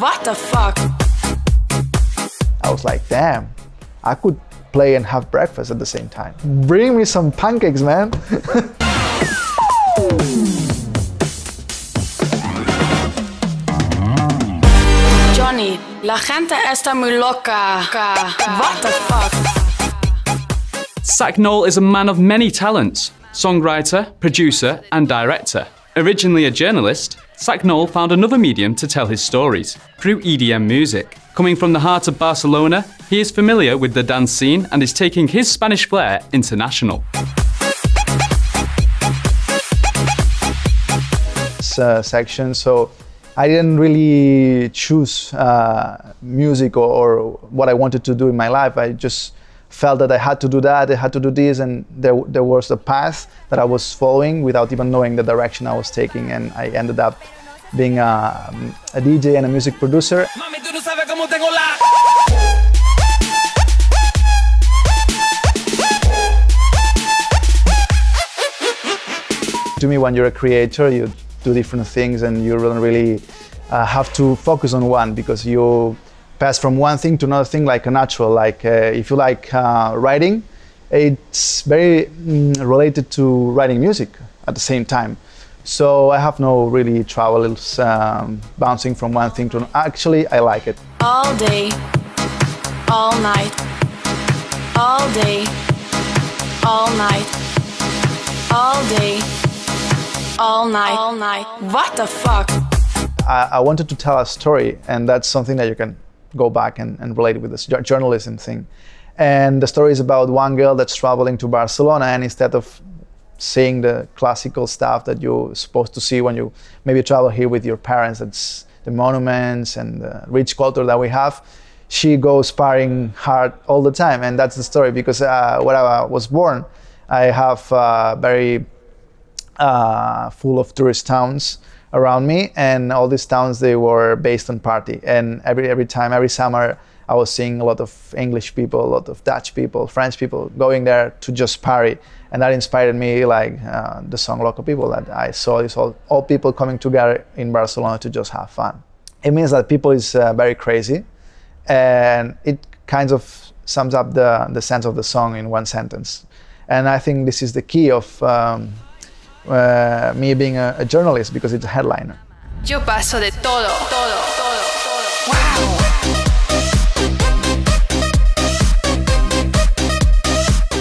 What the fuck? I was like, damn, I could play and have breakfast at the same time. Bring me some pancakes, man. Johnny, la gente está muy loca. What the fuck? Sak Noel is a man of many talents. Songwriter, producer and director. Originally a journalist, Sak Noel found another medium to tell his stories, through EDM music. Coming from the heart of Barcelona, he is familiar with the dance scene and is taking his Spanish flair international. Section, so I didn't really choose music or what I wanted to do in my life. I just felt that I had to do that, I had to do this, and there was a path that I was following without even knowing the direction I was taking, and I ended up being a DJ and a music producer. To me, when you're a creator, you do different things and you don't really have to focus on one, because you pass from one thing to another thing like a natural. Like if you like writing, it's very related to writing music at the same time. So I have no really travels bouncing from one thing to another. Actually, I like it. All day, all night, all day, all night, all day, all night, all night. What the fuck? I wanted to tell a story, and that's something that you can go back and relate with this journalism thing. And the story is about one girl that's traveling to Barcelona, and instead of seeing the classical stuff that you're supposed to see when you maybe travel here with your parents, that's the monuments and the rich culture that we have, she goes sparring hard all the time. And that's the story, because when I was born, I have very full of tourist towns around me, and all these towns, they were based on party. And every summer, I was seeing a lot of English people, a lot of Dutch people, French people going there to just party. And that inspired me, like the song Loca People, that I saw is all people coming together in Barcelona to just have fun. It means that people is very crazy, and it kind of sums up the sense of the song in one sentence. And I think this is the key of me being a journalist, because it's a headliner. Yo paso de todo, todo, todo, todo. Wow.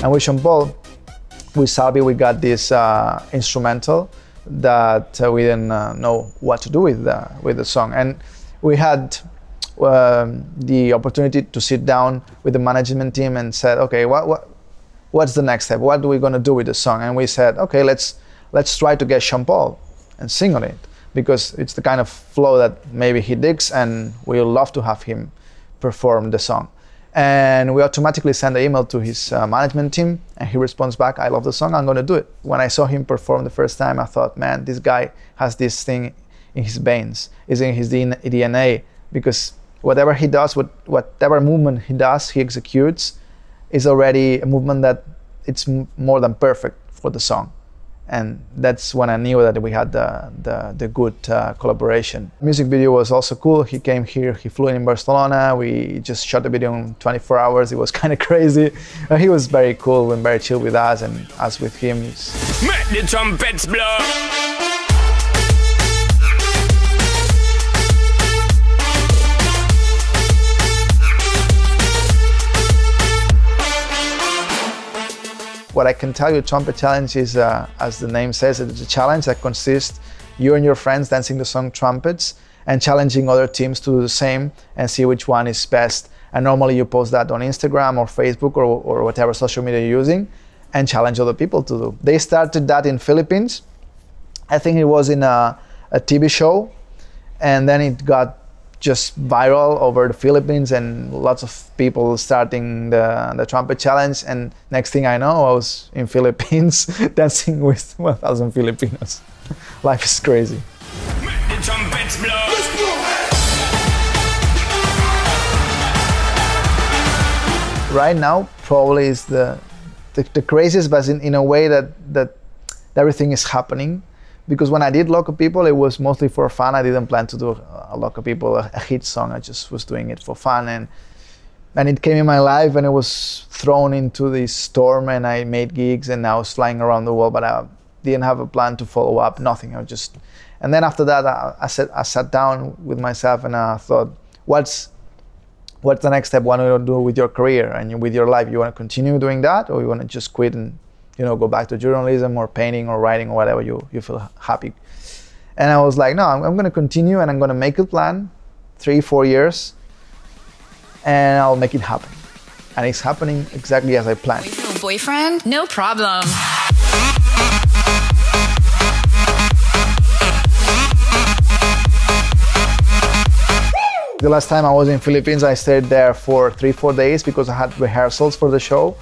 And with Sean Paul, with Salvi, we got this instrumental that we didn't know what to do with the song. And we had the opportunity to sit down with the management team and said, okay, what's the next step? What are we gonna do with the song? And we said, okay, let's try to get Sean Paul and sing on it, because it's the kind of flow that maybe he digs, and we'll love to have him perform the song. And we automatically send an email to his management team, and he responds back, I love the song, I'm gonna do it. When I saw him perform the first time, I thought, man, this guy has this thing in his veins, it's in his DNA, because whatever he does, whatever movement he does, he executes, is already a movement that it's more than perfect for the song. And that's when I knew that we had the good collaboration. Music video was also cool. He came here, he flew in Barcelona. We just shot the video in 24 hours. It was kind of crazy. He was very cool and very chill with us, and us with him. Make the trumpets blow. What I can tell you, Trumpet Challenge is, as the name says, it's a challenge that consists you and your friends dancing the song Trumpets and challenging other teams to do the same and see which one is best. And normally you post that on Instagram or Facebook or whatever social media you're using, and challenge other people to do. They started that in Philippines. I think it was in a TV show, and then it got just viral over the Philippines, and lots of people starting the Trumpet Challenge. And next thing I know, I was in Philippines dancing with 1,000 Filipinos. Life is crazy. Make the trumpets blow. Right now, probably is the craziest, but in a way that everything is happening. because when I did Loca People, it was mostly for fun. I didn't plan to do a Loca People, a hit song. I just was doing it for fun, and it came in my life, and it was thrown into this storm, and I made gigs, and I was flying around the world, but I didn't have a plan to follow up, nothing. I was just, and then after that, I sat down with myself, and I thought, what's the next step? What do you do with your career and with your life? You want to continue doing that, or you want to just quit and, you know, go back to journalism or painting or writing or whatever you feel happy? And I was like, no, I'm going to continue, and I'm going to make a plan, 3-4 years, and I'll make it happen. And it's happening exactly as I planned. No boyfriend? No problem. The last time I was in Philippines, I stayed there for 3-4 days because I had rehearsals for the show,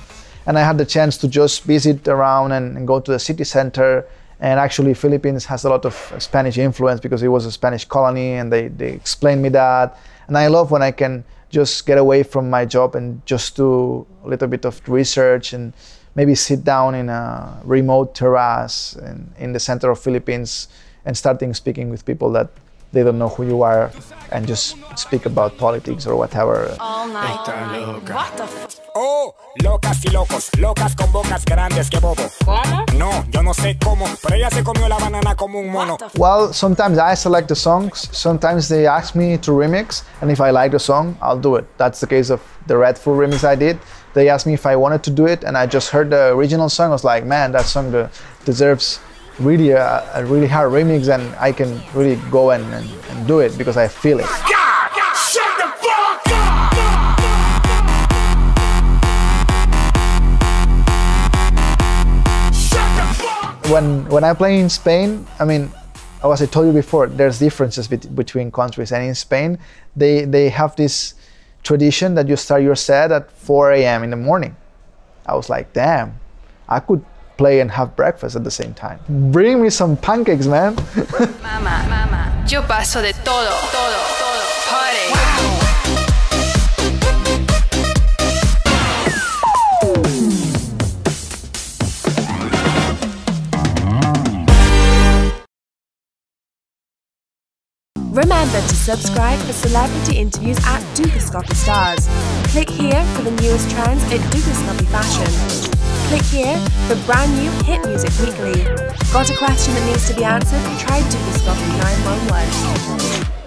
and I had the chance to just visit around and go to the city center. And actually, Philippines has a lot of Spanish influence because it was a Spanish colony, and they explained me that. And I love when I can just get away from my job and just do a little bit of research and maybe sit down in a remote terrace in the center of Philippines and starting speaking with people that they don't know who you are, and just speak about politics or whatever. All night. Loca. What the f? Oh, locas y locos, locas con bocas grandes, que bobo. ¿Cómo? No, yo no sé cómo, pero ella se comió la banana como un mono. Well, sometimes I select the songs, sometimes they ask me to remix, and if I like the song, I'll do it. That's the case of the Red Foo remix I did. They asked me if I wanted to do it, and I just heard the original song. I was like, man, that song deserves really a really hard remix, and I can really go and do it because I feel it. God, shut the fuck up. Shut the fuck. When I play in Spain, I mean, as I told you before, there's differences between countries, and in Spain they have this tradition that you start your set at 4 AM in the morning. I was like, damn, I could play and have breakfast at the same time. Bring me some pancakes, man. Mama, mama, yo paso de todo, todo, todo, party. Remember to subscribe for celebrity interviews at Dukascopy Stars. Click here for the newest trends at Dukascopy Fashion. Click here for brand new Hit Music Weekly. Got a question that needs to be answered? Try Dukascopy 911.